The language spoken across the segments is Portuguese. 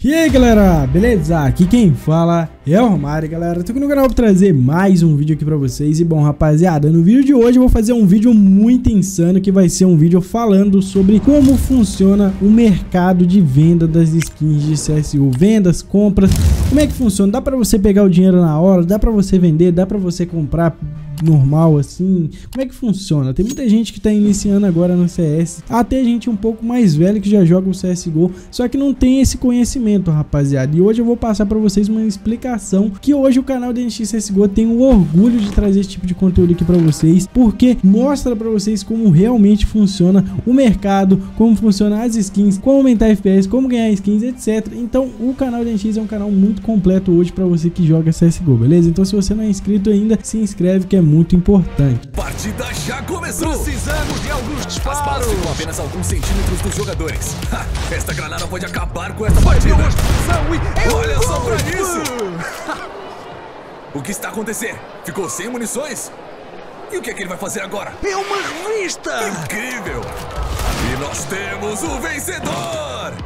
E aí galera, beleza? Aqui quem fala é o Romário, galera. Tô aqui no canal pra trazer mais um vídeo aqui pra vocês. E bom, rapaziada, no vídeo de hoje eu vou fazer um vídeo muito insano, que vai ser um vídeo falando sobre como funciona o mercado de venda das skins de CSGO. Vendas, compras, como é que funciona? Dá pra você pegar o dinheiro na hora? Dá pra você vender? Dá pra você comprar normal assim? Como é que funciona? Tem muita gente que tá iniciando agora no CS, até gente um pouco mais velha que já joga o CSGO, só que não tem esse conhecimento, rapaziada. E hoje eu vou passar pra vocês uma explicação, que hoje o canal DNX CSGO tem o orgulho de trazer esse tipo de conteúdo aqui pra vocês, porque mostra pra vocês como realmente funciona o mercado, como funcionam as skins, como aumentar FPS, como ganhar skins, etc. Então o canal DNX é um canal muito completo hoje pra você que joga CSGO, beleza? Então se você não é inscrito ainda, se inscreve, que é muito importante. Partida já começou. Precisamos de alguns disparos. As balas ficam apenas alguns centímetros dos jogadores. Ha, esta granada pode acabar com esta partida. Olha só pra isso. O que está acontecendo? Ficou sem munições? E o que é que ele vai fazer agora? É uma revista! Incrível! E nós temos o vencedor!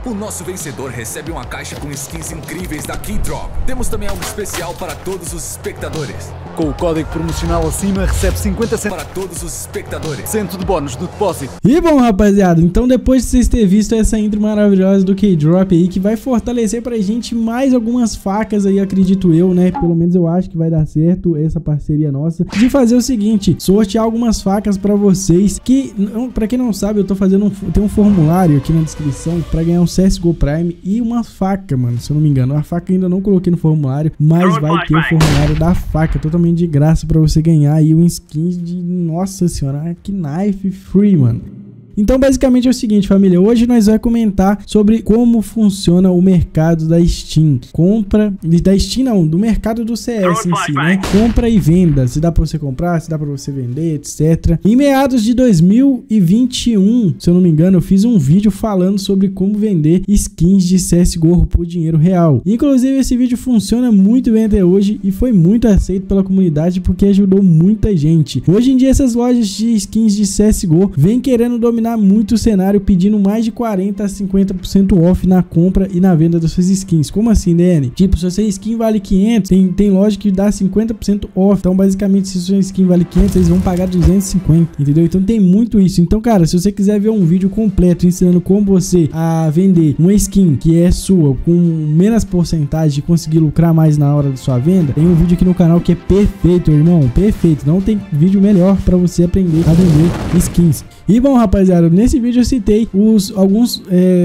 O nosso vencedor recebe uma caixa com skins incríveis da Keydrop. Temos também algo especial para todos os espectadores. Com o código promocional acima, recebe 50 cêntimos para todos os espectadores. Cento de bônus do depósito. E bom, rapaziada, então depois de vocês terem visto essa intro maravilhosa do Keydrop aí, que vai fortalecer pra gente mais algumas facas aí, acredito eu, né? Pelo menos eu acho que vai dar certo essa parceria nossa, de fazer o seguinte: sortear algumas facas pra vocês, que, pra quem não sabe, eu tô fazendo tem um formulário aqui na descrição pra ganhar um CSGO Prime e uma faca, mano, se eu não me engano. A faca ainda não coloquei no formulário, mas vai ter o formulário da faca, totalmente de graça para você ganhar aí um skin de, nossa senhora, que knife free, mano. Então basicamente é o seguinte, família, hoje nós vamos comentar sobre como funciona o mercado da Steam. Compra, da Steam não, do mercado do CS em si, né? Compra e venda, se dá pra você comprar, se dá pra você vender, etc. Em meados de 2021, se eu não me engano, eu fiz um vídeo falando sobre como vender skins de CSGO por dinheiro real. Inclusive esse vídeo funciona muito bem até hoje e foi muito aceito pela comunidade, porque ajudou muita gente. Hoje em dia essas lojas de skins de CSGO vêm querendo dominar muito o cenário, pedindo mais de 40 a 50% off na compra e na venda das suas skins. Como assim, DN? Tipo, se a sua skin vale 500, tem loja que dá 50% off. Então, basicamente, se a sua skin vale 500, eles vão pagar 250, entendeu? Então, tem muito isso. Então, cara, se você quiser ver um vídeo completo ensinando como você a vender uma skin que é sua, com menos porcentagem, de conseguir lucrar mais na hora da sua venda, tem um vídeo aqui no canal que é perfeito, irmão, perfeito. Não tem vídeo melhor pra você aprender a vender skins. E bom, rapaziada, nesse vídeo eu citei alguns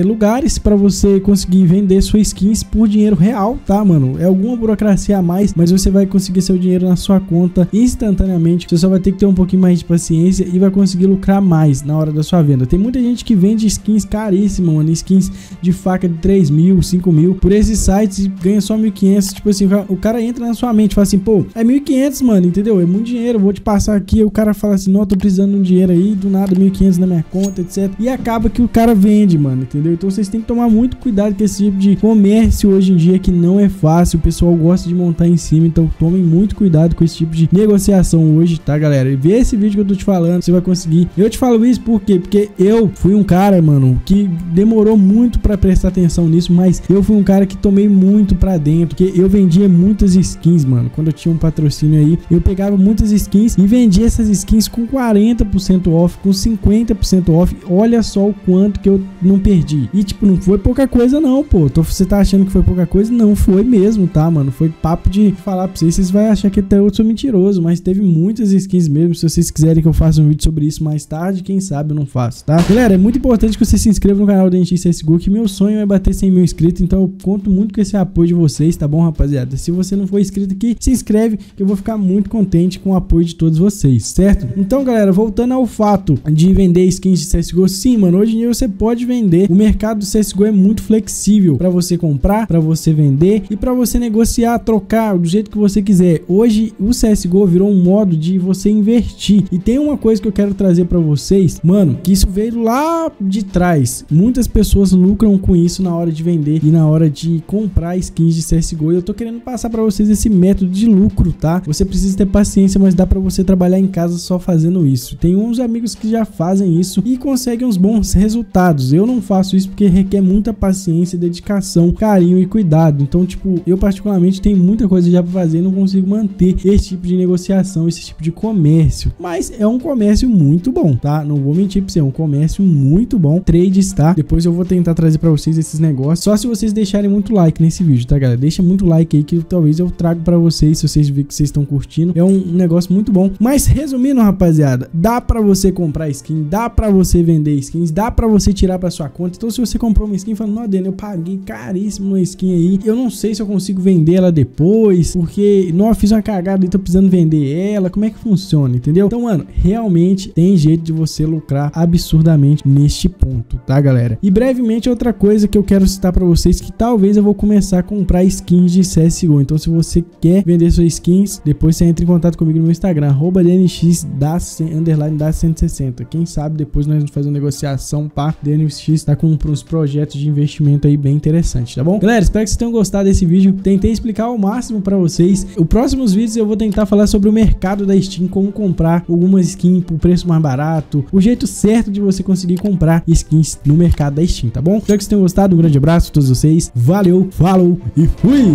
lugares para você conseguir vender suas skins por dinheiro real, tá, mano? É alguma burocracia a mais, mas você vai conseguir seu dinheiro na sua conta instantaneamente. Você só vai ter que ter um pouquinho mais de paciência e vai conseguir lucrar mais na hora da sua venda. Tem muita gente que vende skins caríssimas, mano, skins de faca de 3 mil, 5 mil, por esses sites e ganha só 1.500, tipo assim, o cara entra na sua mente e fala assim, pô, é 1.500, mano, entendeu? É muito dinheiro, vou te passar aqui, o cara fala assim, não, tô precisando de um dinheiro aí, do nada, 1.500 na minha conta, etc. E acaba que o cara vende, mano, entendeu? Então vocês têm que tomar muito cuidado com esse tipo de comércio hoje em dia, que não é fácil. O pessoal gosta de montar em cima, então tomem muito cuidado com esse tipo de negociação hoje, tá, galera? E vê esse vídeo que eu tô te falando, você vai conseguir. Eu te falo isso por quê? Porque eu fui um cara, mano, que demorou muito pra prestar atenção nisso, mas eu fui um cara que tomei muito pra dentro, porque eu vendia muitas skins, mano. Quando eu tinha um patrocínio aí, eu pegava muitas skins e vendia essas skins com 40% off, com 50% off. Olha só o quanto que eu não perdi. E tipo, não foi pouca coisa não, pô. Você tá achando que foi pouca coisa? Não foi mesmo, tá, mano? Foi papo de falar pra vocês. Vocês vão achar que até eu sou mentiroso, mas teve muitas skins mesmo. Se vocês quiserem que eu faça um vídeo sobre isso mais tarde, quem sabe eu não faço, tá? Galera, é muito importante que você se inscreva no canal do DNX CSGO, que meu sonho é bater 100 mil inscritos, então eu conto muito com esse apoio de vocês, tá bom, rapaziada? Se você não for inscrito aqui, se inscreve, que eu vou ficar muito contente com o apoio de todos vocês, certo? Então, galera, voltando ao fato de vender skins de CSGO, sim, mano, hoje em dia você pode vender. O mercado do CSGO é muito flexível para você comprar, para você vender e para você negociar, trocar do jeito que você quiser. Hoje o CSGO virou um modo de você investir. E tem uma coisa que eu quero trazer para vocês, mano, que isso veio lá de trás. Muitas pessoas lucram com isso na hora de vender e na hora de comprar skins de CSGO. E eu tô querendo passar para vocês esse método de lucro, tá? Você precisa ter paciência, mas dá para você trabalhar em casa só fazendo isso. Tem uns amigos que já fazem isso e consegue uns bons resultados. Eu não faço isso porque requer muita paciência, dedicação, carinho e cuidado. Então, tipo, eu particularmente tenho muita coisa já pra fazer e não consigo manter esse tipo de negociação, esse tipo de comércio. Mas é um comércio muito bom, tá? Não vou mentir pra você, é um comércio muito bom. Trade está. Depois eu vou tentar trazer pra vocês esses negócios. Só se vocês deixarem muito like nesse vídeo, tá, galera? Deixa muito like aí que talvez eu trago pra vocês, se vocês verem que vocês estão curtindo. É um negócio muito bom. Mas resumindo, rapaziada, dá pra você comprar skin, dá pra você vender skins, dá pra você tirar pra sua conta. Então se você comprou uma skin e falou, não, Daniel, eu paguei caríssimo uma skin aí, eu não sei se eu consigo vender ela depois, porque, não, eu fiz uma cagada e tô precisando vender ela, como é que funciona, entendeu? Então, mano, realmente tem jeito de você lucrar absurdamente neste ponto, tá, galera? E brevemente, outra coisa que eu quero citar pra vocês, que talvez eu vou começar a comprar skins de CSGO. Então se você quer vender suas skins, depois você entra em contato comigo no meu Instagram, @DNX_da160. Quem sabe depois nós vamos fazer uma negociação para DNX, tá com uns projetos de investimento aí bem interessante, tá bom? Galera, espero que vocês tenham gostado desse vídeo. Tentei explicar ao máximo para vocês. Os próximos vídeos eu vou tentar falar sobre o mercado da Steam, como comprar algumas skins por preço mais barato, o jeito certo de você conseguir comprar skins no mercado da Steam, tá bom? Espero que vocês tenham gostado. Um grande abraço a todos vocês. Valeu, falou e fui!